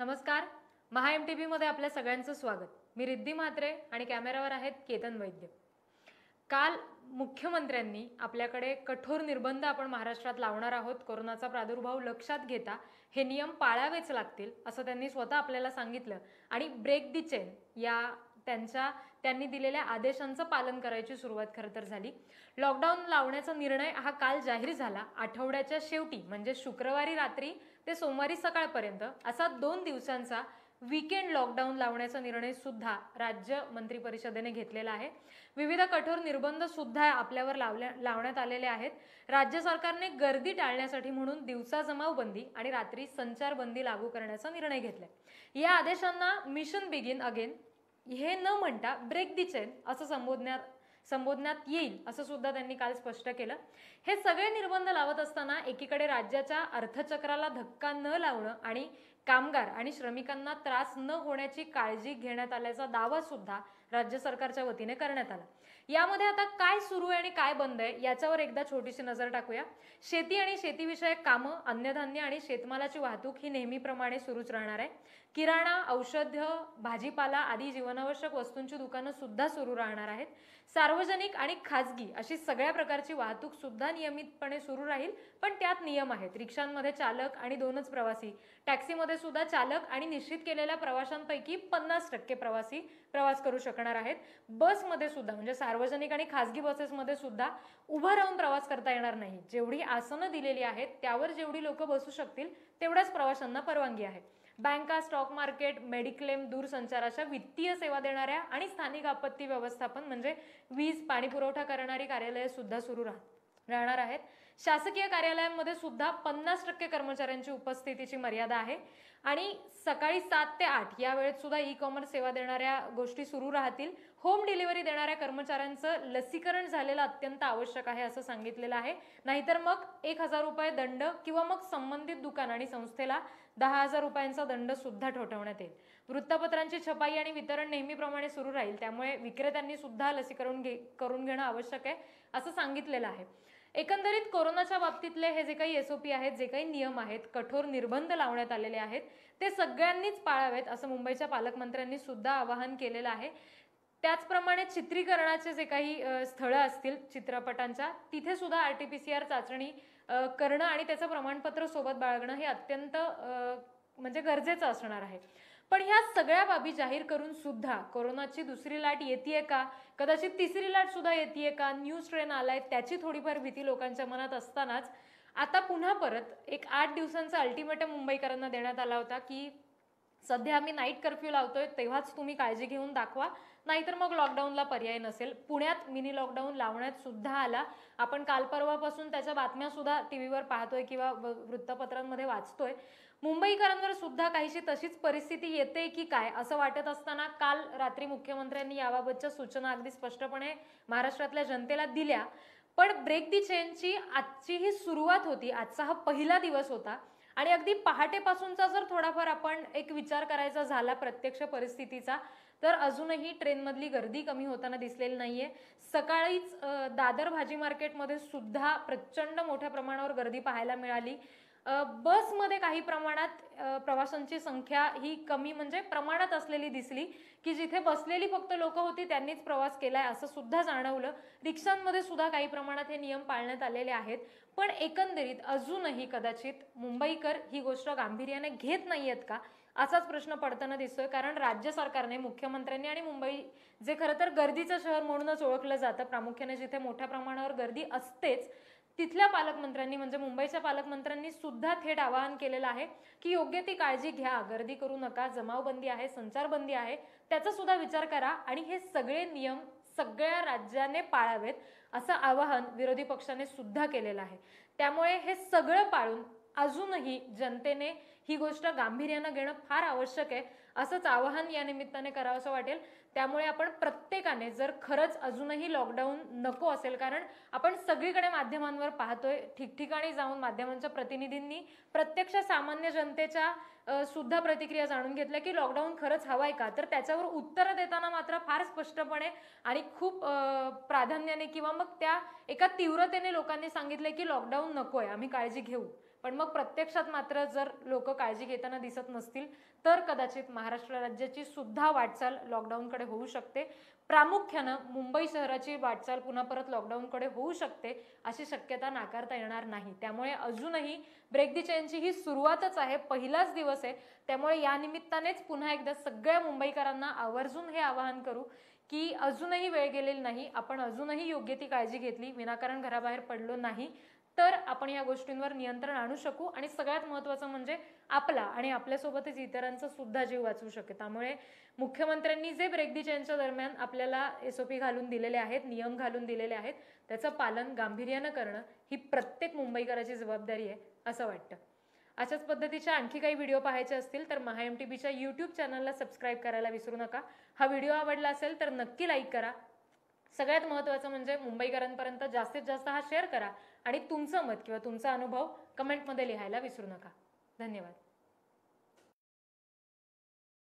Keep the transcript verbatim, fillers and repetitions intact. नमस्कार, महा M T V मध्ये आपल्या सगळ्यांचं स्वागत। मी रिद्धि मात्रे आणि कॅमेरावर आहेत केतन वैद्य। काल मुख्यमंत्र्यांनी आपल्याकडे कठोर निर्बंध आपण महाराष्ट्रात लावणार आहोत, कोरोनाचा प्रादुर्भाव लक्षात घेता हे नियम पाळावेच लागतील असं त्यांनी स्वतः आपल्याला सांगितलं आणि ब्रेक दि चेन या त्यांच्या त्यांनी दिलेल्या आदेशांचं पालन करायची सुरुवात खरं तर झाली। लॉकडाऊन लावण्याचा निर्णय हा काल जाहीर झाला। आठवड्याच्या शेवटी म्हणजे शुक्रवारी रात्री ते सोमवारी सकाळपर्यंत असा दोन दिवसांचा वीकेंड लॉकडाऊन लावण्याचा निर्णय सुद्धा राज्य मंत्री परिषदेने घेतलेला आहे। विविध कठोर निर्बंध सुद्धा आपल्यावर लावण्यात आलेले आहेत। राज्य सरकारने गर्दी टाळण्यासाठी म्हणून दिवसा जमाव बंदी आणि रात्री संचारबंदी लागू करण्याचा निर्णय घेतलाय। या आदेशांना मिशन बिगिन अगेन हे न म्हणता ब्रेक दि चेन असं संबोधण्यात संबोधण्यात येईल असं सुद्धा त्यांनी काल स्पष्ट केलं। हे सगळे निर्बंध लावत असताना एकीकडे राज्याच्या अर्थचक्राला धक्का न लावणं आणि कामगार आणि श्रमिकांना त्रास न होण्याची काळजी घेण्यात आल्याचा दावा सुद्धा राज्य सरकारच्या वतीने करण्यात आला। यामध्ये आता काय सुरू आहे आणि काय बंद आहे याच्यावर एकदा छोटीशी नजर टाकूया। शेती आणि शेतीविषयक कामं, अन्नधान्य आणि शेतमालाची वाहतूक ही नेहमीप्रमाणे सुरूच राहणार आहे। किराणा, औषध, भाजीपाला आदी जीवनावश्यक वस्तूंची दुकानं सुद्धा सुरू राहणार आहेत। सार्वजनिक आणि खाजगी अशी सगळ्या प्रकारची वाहतूक सुद्धा नियमितपणे सुरू राहील, पण त्यात नियम आहेत। रिक्षांमध्ये चालक आणि दोनच प्रवासी, टॅक्सीमध्ये सुद्धा चालक आणि निश्चित केलेल्या प्रवाशांपैकी पन्नास टक्के प्रवासी प्रवास करू शकणार आहेत। बसमध्ये सुद्धा म्हणजे सार्वजनिक आणि खाजगी बसेसमध्ये सुद्धा उभा राहून प्रवास करता येणार नाही। जेवढी आसनं दिलेली आहेत त्यावर जेवढी लोक बसू शकतील तेवढ्याच प्रवाशांना परवानगी आहे। बँका, स्टॉक मार्केट, मेडिक्लेम, दूरसंचार अशा वित्तीय सेवा देणाऱ्या आणि स्थानिक आपत्ती व्यवस्थापन म्हणजे वीज, पाणी पुरवठा करणारी कार्यालये सुद्धा सुरू राहणार आहेत। शासकीय कार्यालयांमध्ये सुद्धा पन्नास टक्के कर्मचाऱ्यांची उपस्थितीची मर्यादा आहे आणि सकाळी सात ते आठ या वेळेत सुद्धा ई कॉमर्स सेवा देणाऱ्या गोष्टी सुरू राहतील। होम डिलिव्हरी देणाऱ्या कर्मचाऱ्यांचं लसीकरण झालेलं अत्यंत आवश्यक आहे असं सांगितलेलं आहे, नाहीतर मग एक हजार रुपये दंड किंवा मग संबंधित दुकान आणि संस्थेला दहा हजार रुपयांचा दंड सुद्धा ठोठावण्यात येईल। वृत्तपत्रांची छपाई आणि वितरण नेहमीप्रमाणे सुरू राहील, त्यामुळे विक्रेत्यांनी सुद्धा लसीकरण घे करून घेणं आवश्यक आहे असं सांगितलेलं आहे। एकंदरीत कोरोनाच्या बाबतीतले हे जे काही एसओपी आहेत, जे काही नियम आहेत, कठोर निर्बंध लावण्यात आलेले आहेत, ते सगळ्यांनीच पाळावेत असं मुंबईच्या पालकमंत्र्यांनी सुद्धा आवाहन केलेलं आहे। त्याचप्रमाणे चित्रीकरणाचे जे काही स्थळं असतील चित्रपटांच्या, तिथे सुद्धा आरटीपीसीआर चाचणी करणं आणि त्याचं प्रमाणपत्र सोबत बाळगणं हे अत्यंत म्हणजे गरजेचं असणार आहे। पण ह्या सगळ्या बाबी जाहीर करून सुद्धा कोरोनाची दुसरी लाट येतेय का, कदाचित तिसरी लाट सुद्धा येतेय का, न्यूज ट्रेन आलाय त्याची थोडीफार भीती लोकांच्या मनात असतानाच आता पुन्हा परत एक आठ दिवसांचा अल्टिमेटम मुंबईकरांना देण्यात आला होता की सध्या आम्ही नाईट कर्फ्यू लावतोय तेव्हाच तुम्ही काळजी घेऊन दाखवा, नाहीतर मग लॉकडाऊनला पर्याय नसेल। पुण्यात मिनी लॉकडाऊन लावण्यात सुद्धा आला। आपण काल परवापासून त्याच्या बातम्या सुद्धा टीव्हीवर पाहतोय किंवा वृत्तपत्रांमध्ये वाचतोय। मुंबईकरांवर सुद्धा काहीशी तशीच परिस्थिती येते की काय असं वाटत असताना काल रात्री मुख्यमंत्र्यांनी याबाबतच्या सूचना अगदी स्पष्टपणे महाराष्ट्रातल्या जनतेला दिल्या। पण ब्रेक दि चेनची आजची ही सुरुवात होती, आजचा हा पहिला दिवस होता आणि अगदी पहाटेपासूनचा जर थोडाफार आपण एक विचार करायचा झाला प्रत्यक्ष परिस्थितीचा तर अजूनही ट्रेनमधली गर्दी कमी होताना दिसलेली नाहीये। सकाळीच दादर भाजी मार्केटमध्ये सुद्धा प्रचंड मोठ्या प्रमाणावर गर्दी पाहायला मिळाली। बसमध्ये काही प्रमाणात प्रवाशांची संख्या ही कमी म्हणजे प्रमाणात असलेली दिसली की जिथे बसलेली फक्त लोक होती त्यांनीच प्रवास केलाय असं सुद्धा जाणवलं। रिक्षांमध्ये सुद्धा काही प्रमाणात हे नियम पाळण्यात आलेले आहेत, पण एकंदरीत अजूनही कदाचित मुंबईकर ही गोष्ट गांभीर्याने घेत नाहीयेत का असाच प्रश्न पडताना दिसतोय। कारण राज्य सरकारने, मुख्यमंत्र्यांनी आणि मुंबई जे खरं तर गर्दीचं शहर म्हणूनच ओळखलं जातं, प्रामुख्याने जिथे मोठ्या प्रमाणावर गर्दी असतेच, तिथल्या पालकमंत्र्यांनी म्हणजे मुंबईच्या पालकमंत्र्यांनी सुद्धा थेट आवाहन केलेलं आहे की योग्य ती काळजी घ्या, गर्दी करू नका, जमावबंदी आहे, संचारबंदी आहे त्याचा सुद्धा विचार करा आणि हे सगळे नियम सगळ्या राज्याने पाळावेत असं आवाहन विरोधी पक्षाने सुद्धा केलेलं आहे। त्यामुळे हे सगळं पाळून अजूनही जनतेने ही गोष्ट गांभीर्याने घेणं फार आवश्यक आहे असंच आवाहन या निमित्ताने करावंसं वाटेल। त्यामुळे आपण प्रत्येकाने जर खरंच अजूनही लॉकडाऊन नको असेल, कारण आपण सगळीकडे माध्यमांवर पाहतोय, ठिकठिकाणी जाऊन माध्यमांच्या प्रतिनिधींनी प्रत्यक्ष सामान्य जनतेच्या सुद्धा प्रतिक्रिया जाणून घेतल्या की लॉकडाऊन खरंच हवाय का, तर त्याच्यावर उत्तरं देताना मात्र फार स्पष्टपणे आणि खूप प्राधान्याने किंवा मग त्या एका तीव्रतेने लोकांनी सांगितले की लॉकडाऊन नकोय, आम्ही काळजी घेऊ। पण मग प्रत्यक्षात मात्र जर लोक काळजी घेताना दिसत नसतील तर कदाचित महाराष्ट्र राज्याची सुद्धा वाटचाल लॉकडाऊनकडे होऊ शकते। प्रामुख्याने मुंबई शहराची वाटचाल पुन्हा परत लॉकडाऊनकडे होऊ शकते अशी शक्यता नाकारता येणार नाही। त्यामुळे अजूनही ब्रेक दि चेनची ही सुरुवातच आहे, पहिलाच दिवस आहे, त्यामुळे या निमित्तानेच पुन्हा एकदा सगळ्या मुंबईकरांना आवर्जून हे आवाहन करू की अजूनही वेळ गेलेली नाही, आपण अजूनही योग्य ती काळजी घेतली, विनाकारण घराबाहेर पडलो नाही तर आपण या गोष्टींवर नियंत्रण आणू शकू आणि सगळ्यात महत्त्वाचं म्हणजे आपला आणि आपल्यासोबतच इतरांचा सुद्धा जीव वाचू शकेल। त्यामुळे मुख्यमंत्र्यांनी जे ब्रेक दि चेनच्या दरम्यान आपल्याला एसओपी घालून दिलेले आहेत, नियम घालून दिलेले आहेत, त्याचं पालन गांभीर्याने करणं ही प्रत्येक मुंबईकराची जबाबदारी आहे असं वाटतं। अशाच पद्धतीचे आणखी काही व्हिडिओ पाहायचे असतील तर महाएमटीबीच्या यूट्यूब चॅनलला सबस्क्राइब करायला विसरू नका। हा व्हिडिओ आवडला असेल तर नक्की लाईक करा, सगळ्यात महत्त्वाचं म्हणजे मुंबईकरांपर्यंत जास्तीत जास्त हा शेअर करा आणि तुमचं मत किंवा तुमचा अनुभव कमेंटमध्ये लिहायला विसरू नका। धन्यवाद।